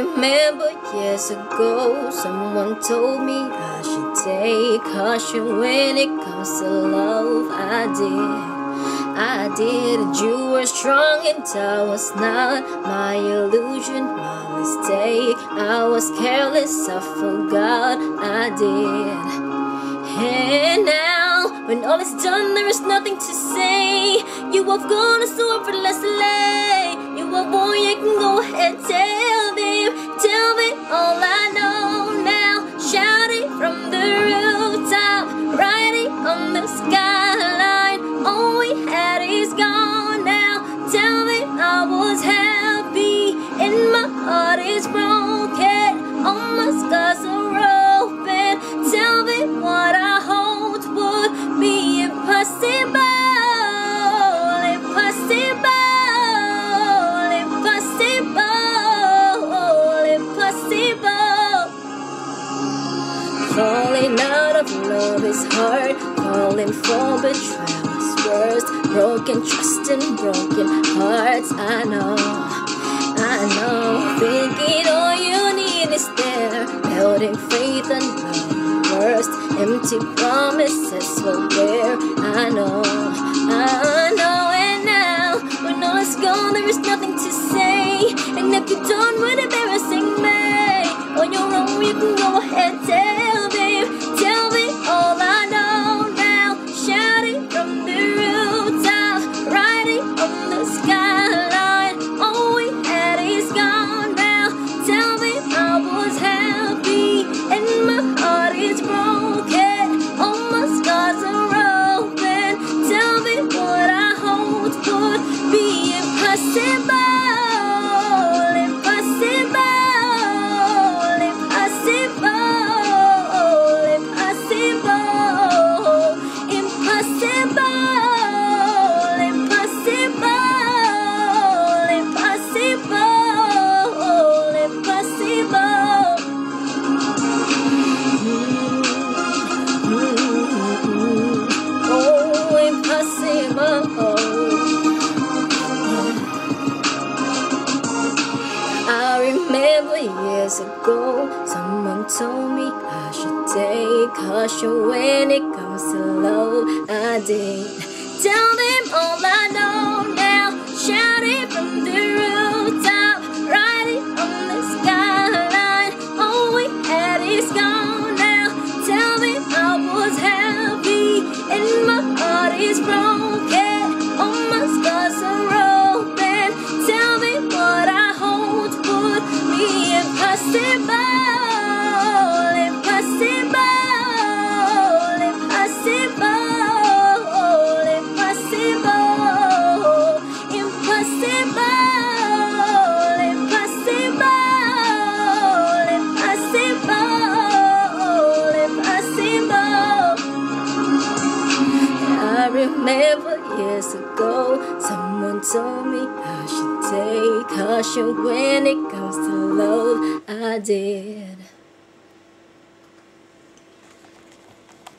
remember years ago, someone told me I should take caution when it comes to love. I did. You were strong and I was not. My illusion, my mistake. I was careless, I forgot I did. And now, when all is done, there is nothing to say. You have gone so effortlessly. You have won, you can go ahead, tell me all I know now. Shout it from the rooftop, write it on the skyline. All we had is gone now. Tell me I was happy, and my heart is broken. All my scars are open. Tell me what I hoped would be impossible. Falling out of love is hard. Falling for betrayal is worse. Broken trust and broken hearts. I know. Thinking all you need is there. Building faith and love worst. Empty promises will bear. I know. And now, when all is gone, there is nothing to say. And if you don't, we're embarrassing me. On your own, you can go ahead. Tell me all I know now. Shout it from the rooftop, write it on the skyline. All we had is gone now. Tell me I was happy, and my heart is broken. All my scars are open. Tell me what I hoped would be impossible. Years ago, someone told me I should take caution when it comes to love. I did. Tell them all I know now. Shout it from the rooftop, write it on the skyline. All we had is gone now. Tell me I was happy, and my heart is broken. All my scars are open. Tell me what I hoped would be impossible. I remember years ago, someone told me I should take caution when it comes to love. I did.